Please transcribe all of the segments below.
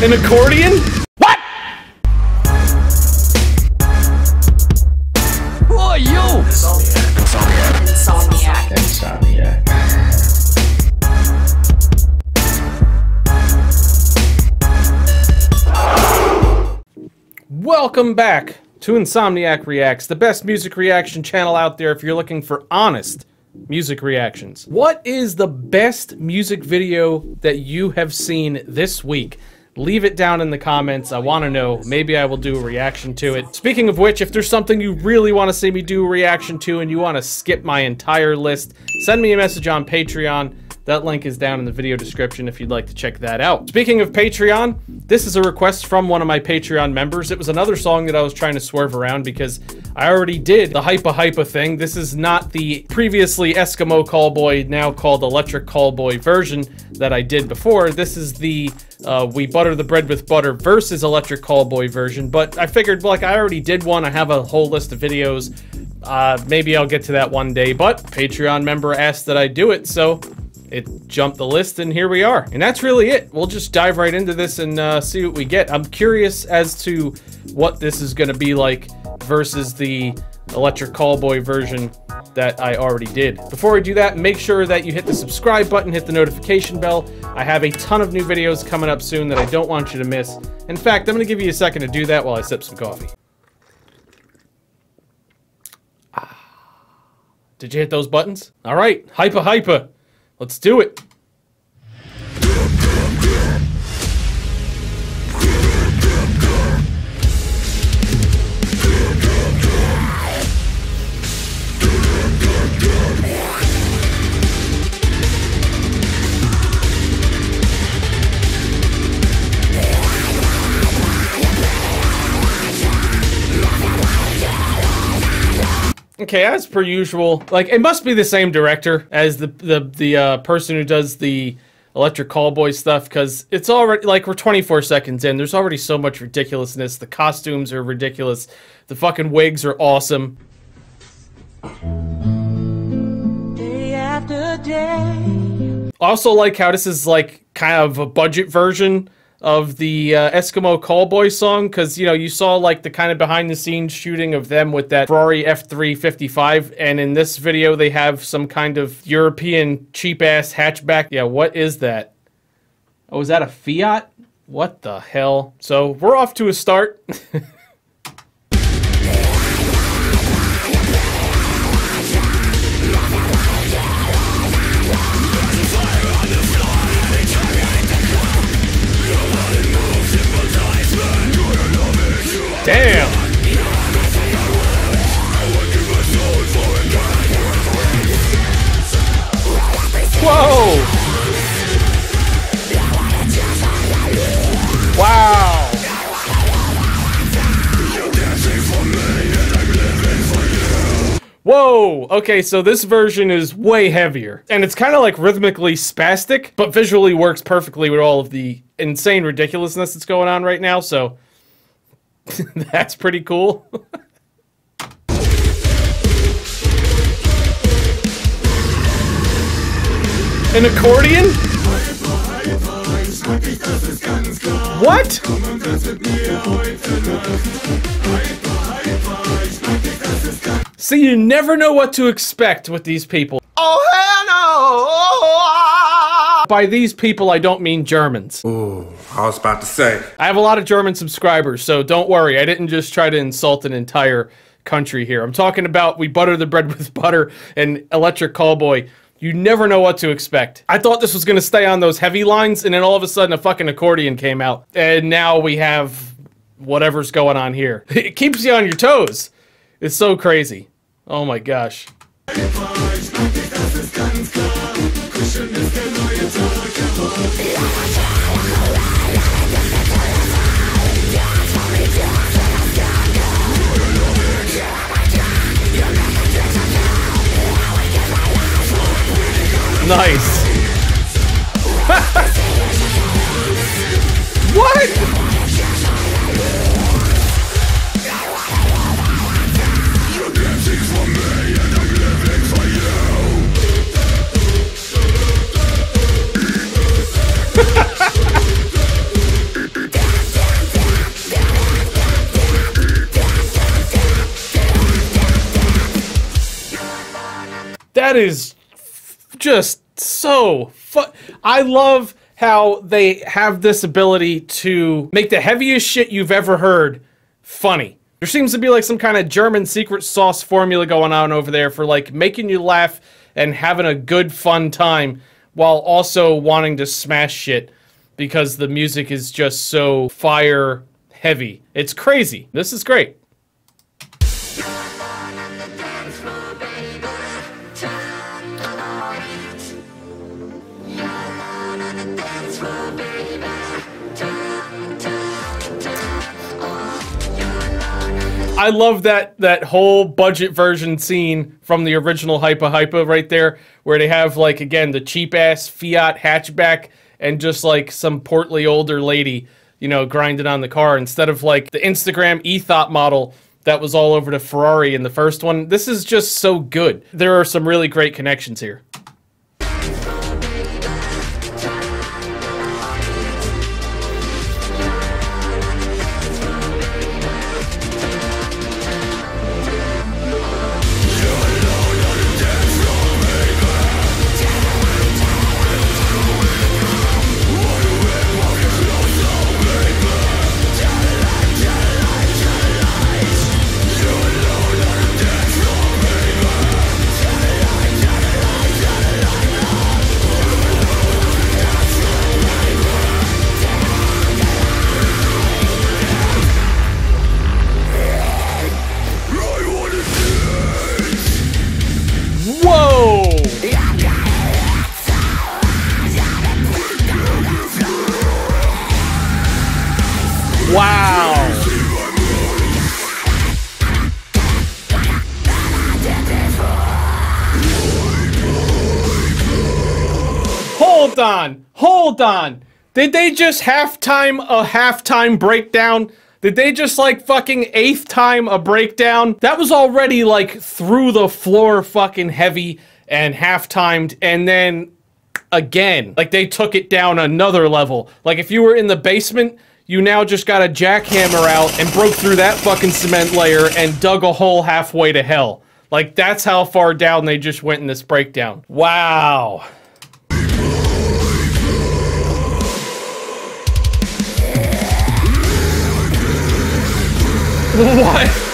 An accordion? What? Who are you? Insomniac. Welcome back to Insomniac Reacts, the best music reaction channel out there if you're looking for honest music reactions. What is the best music video that you have seen this week? Leave it down in the comments. I want to know. Maybe I will do a reaction to it. Speaking of which, if there's something you really want to see me do a reaction to and you want to skip my entire list, send me a message on Patreon. That link is down in the video description if you'd like to check that out. Speaking of Patreon, this is a request from one of my Patreon members. It was another song that I was trying to swerve around because I already did the Hypa Hypa thing. This is not the previously Eskimo Callboy, now called Electric Callboy version that I did before. This is the We Butter the Bread with Butter versus Electric Callboy version. But I figured, like, I already did one. I have a whole list of videos. Maybe I'll get to that one day. But Patreon member asked that I do it, so it jumped the list, and here we are. And that's really it. We'll just dive right into this and see what we get. I'm curious as to what this is going to be like versus the Electric Callboy version that I already did. Before I do that, make sure that you hit the subscribe button, hit the notification bell. I have a ton of new videos coming up soon that I don't want you to miss. In fact, I'm going to give you a second to do that while I sip some coffee. Did you hit those buttons? All right, Hypa Hypa. Let's do it. Okay, as per usual, like, it must be the same director as the person who does the Electric Callboy stuff, because it's already, like, we're 24 seconds in. There's already so much ridiculousness. The costumes are ridiculous. The fucking wigs are awesome. Day after day. Also, like, how this is, like, kind of a budget version of the Eskimo Callboy song, because, you know, you saw, like, the kind of behind the scenes shooting of them with that Ferrari F-355, and in this video they have some kind of European cheap ass hatchback. Yeah, what is that? Oh, is that a Fiat? What the hell? So we're off to a start. Damn! Whoa! Wow! Whoa! Okay, so this version is way heavier. And it's kind of, like, rhythmically spastic, but visually works perfectly with all of the insane ridiculousness that's going on right now, so that's pretty cool. An accordion? What? See, you never know what to expect with these people. Oh, hell no! By these people, I don't mean Germans. Ooh. I was about to say. I have a lot of German subscribers, so don't worry. I didn't just try to insult an entire country here. I'm talking about We Butter the Bread with Butter and Electric Callboy. You never know what to expect. I thought this was going to stay on those heavy lines, and then all of a sudden a fucking accordion came out. And now we have whatever's going on here. It keeps you on your toes. It's so crazy. Oh my gosh. Nice. What? That is just so fun. I love how they have this ability to make the heaviest shit you've ever heard funny. There seems to be like some kind of German secret sauce formula going on over there for like making you laugh and having a good fun time while also wanting to smash shit because the music is just so fire heavy. It's crazy. This is great. I love that whole budget version scene from the original Hypa Hypa right there, where they have like, again, the cheap ass Fiat hatchback and just like some portly older lady, you know, grinding on the car instead of like the Instagram ethop model that was all over the Ferrari in the first one. This is just so good. There are some really great connections here. Wow. Hold on. Hold on. Did they just halftime breakdown? Did they just like fucking eighth time a breakdown? That was already like through the floor fucking heavy and half-timed, and then again, like they took it down another level. Like if you were in the basement, you now just got a jackhammer out and broke through that fucking cement layer and dug a hole halfway to hell. Like, that's how far down they just went in this breakdown. Wow. What? Wow.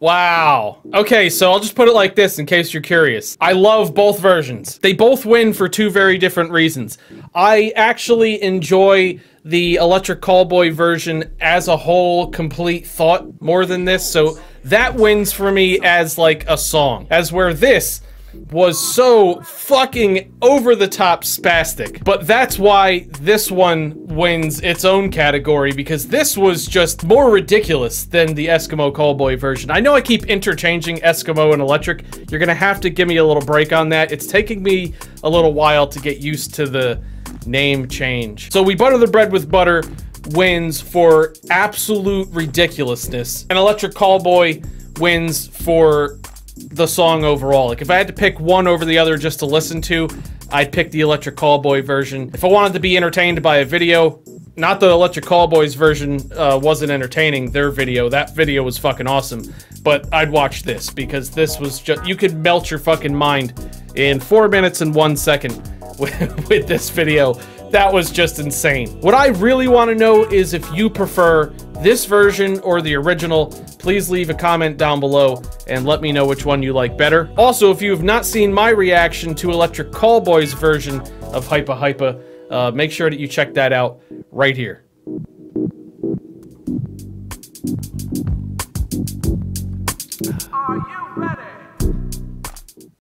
Wow. Okay, so I'll just put it like this in case you're curious. I love both versions. They both win for two very different reasons. I actually enjoy the Electric Callboy version as a whole complete thought more than this, so that wins for me as like a song. As where this was so fucking over-the-top spastic. But that's why this one wins its own category, because this was just more ridiculous than the Eskimo Callboy version. I know I keep interchanging Eskimo and Electric. You're gonna have to give me a little break on that. It's taking me a little while to get used to the name change. So We Butter the Bread with Butter wins for absolute ridiculousness, and Electric Callboy wins for the song overall. Like, if I had to pick one over the other just to listen to, I'd pick the Electric Callboy version. If I wanted to be entertained by a video, not the Electric Callboy's version wasn't entertaining, their video. That video was fucking awesome. But I'd watch this, because this was just, you could melt your fucking mind in 4 minutes and 1 second with this video. That was just insane. What I really want to know is if you prefer this version or the original. Please leave a comment down below and let me know which one you like better. Also, if you have not seen my reaction to Electric Callboy's version of Hypa Hypa, make sure that you check that out right here.